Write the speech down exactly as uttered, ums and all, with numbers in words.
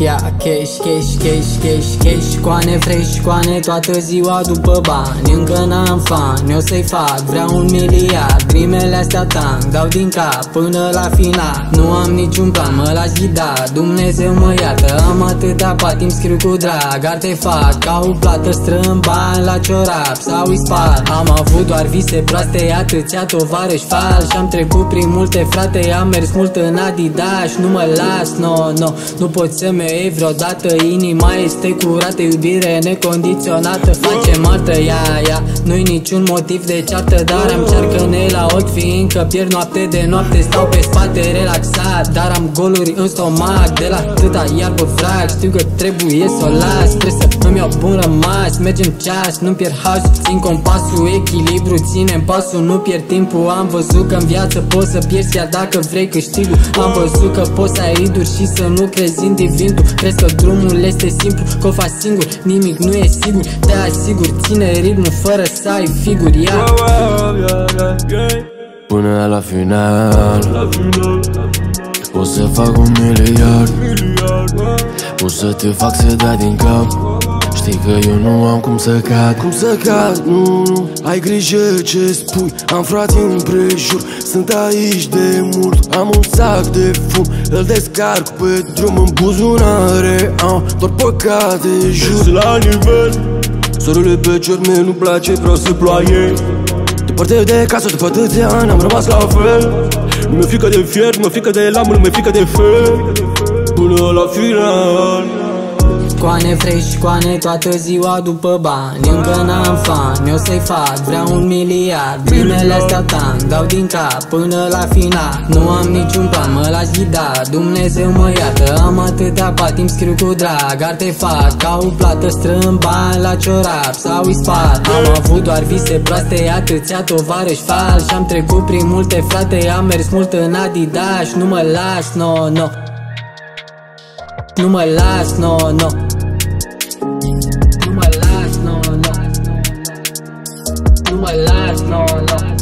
Ia cash, cash, cash, cash, cash, coane fresh, coane toată ziua după bani. Încă n-am fan, eu să-i fac, vreau un miliard. Grimele astea tang, dau din cap până la final. Nu am niciun plan, mă las ghida, Dumnezeu mă iată. Am atâta pat, îmi scriu cu drag. Arte fac, ca o plată strâng bani la ciorap sau îi spal. Am avut doar vise proaste, atâția tovarăși fal. Și-am trecut prin multe frate, am mers mult în Adidas. Nu mă las, no, no, nu pot să-mi ei vreodată. Inima este curată, iubire necondiționată. Facem artă, ia, ia, nu-i niciun motiv de ceartă. Dar am cearcăne la ochi, fiindcă pierd noapte de noapte. Stau pe spate relaxat, dar am goluri în stomac. De la atâta iarbă frag, știu că trebuie s-o las. Trebuie să îmi iau bun rămas, mergem ceas, nu-mi pierd hasul. Țin compasul, echilibru, ținem pasul, nu pierd timpul. Am văzut că în viață poți să pierzi chiar dacă vrei câștigul. Am văzut că poți să ai riduri și să nu crezi în divinul. Crezi că drumul este simplu, că o faci singur, nimic nu e sigur. Te asigur, ține ritmul fără să ai figuri, ia. Până la final o să fac un miliard. O să te fac să dai din cap. Știi că eu nu am cum să cad. Cum să cad, nu, nu, ai grijă ce spui. Am frații împrejur, sunt aici de mult. Am un sac de fum, îl descarc pe drum. În buzunare am doar păcate jur. Sunt la nivel, soarele pe cer, mie nu-mi place, vreau să ploaie. Departe de casă, după atâția ani am rămas la fel. Nu mi-e frică de fier, nu mi-e frică de lamă, nu mi-e frică de fel. Până la final. Coane fresh, coane toată ziua după bani. Încă n-am fan, eu să-i fac, vreau un miliard. Grimele astea tang, dau din cap până la final. Nu am niciun plan, mă las ghida, Dumnezeu mă iată. Am atâta pat, îmi scriu cu drag. Arte fac, ca o plată strâng bani la ciorap sau îi spal. Am avut doar vise proaste, atâția tovarăși fal. Și-am trecut prin multe frate, am mers mult în Adidas. Nu mă las, no, no. Nu mă las, no, no. Nu mă las, no, no. Nu mă las, no, no.